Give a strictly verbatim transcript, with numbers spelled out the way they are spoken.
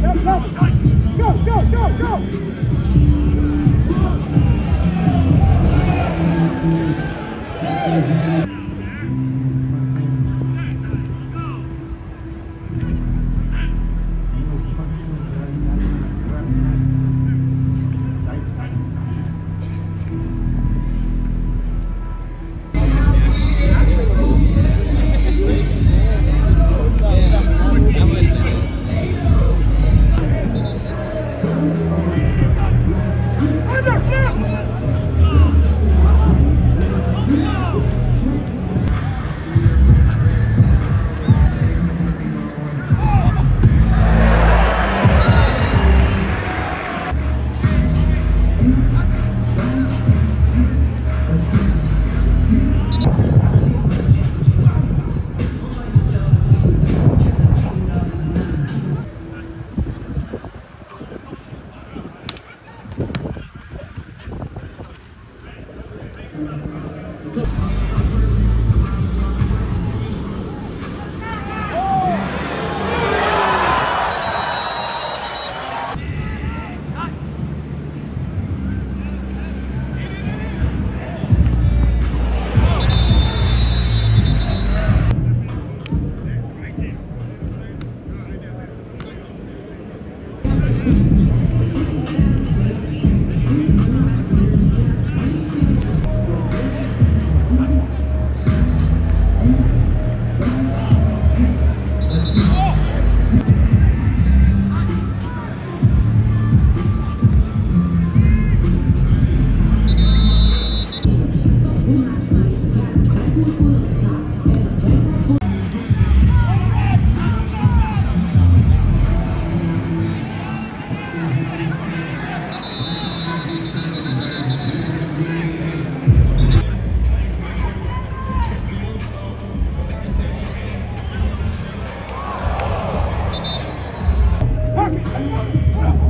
Go, go, go, go, go, go. Come on.